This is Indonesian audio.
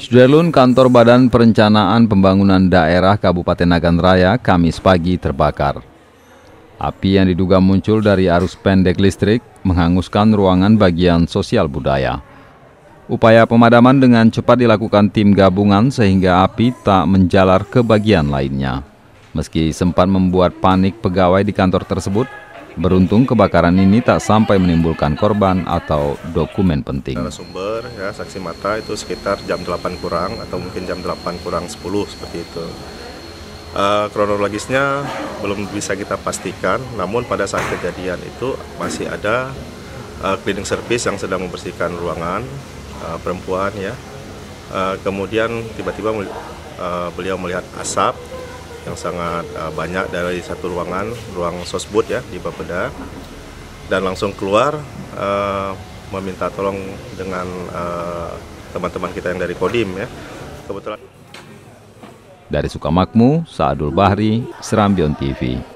Sudelun Kantor Badan Perencanaan Pembangunan Daerah Kabupaten Raya Kamis pagi terbakar. Api yang diduga muncul dari arus pendek listrik menghanguskan ruangan bagian sosial budaya. Upaya pemadaman dengan cepat dilakukan tim gabungan sehingga api tak menjalar ke bagian lainnya. Meski sempat membuat panik pegawai di kantor tersebut, beruntung kebakaran ini tak sampai menimbulkan korban atau dokumen penting. Narasumber, ya, saksi mata itu sekitar jam 8 kurang atau mungkin jam 8 kurang 10 seperti itu. Kronologisnya belum bisa kita pastikan, namun pada saat kejadian itu masih ada cleaning service yang sedang membersihkan ruangan perempuan, ya. Kemudian tiba-tiba beliau melihat asap yang sangat banyak dari satu ruangan, ruang sosbud, ya, di Bappeda, dan langsung keluar meminta tolong dengan teman-teman kita yang dari Kodim, ya. Kebetulan dari Sukamakmu, Sa'dul Bahri, Serambion TV.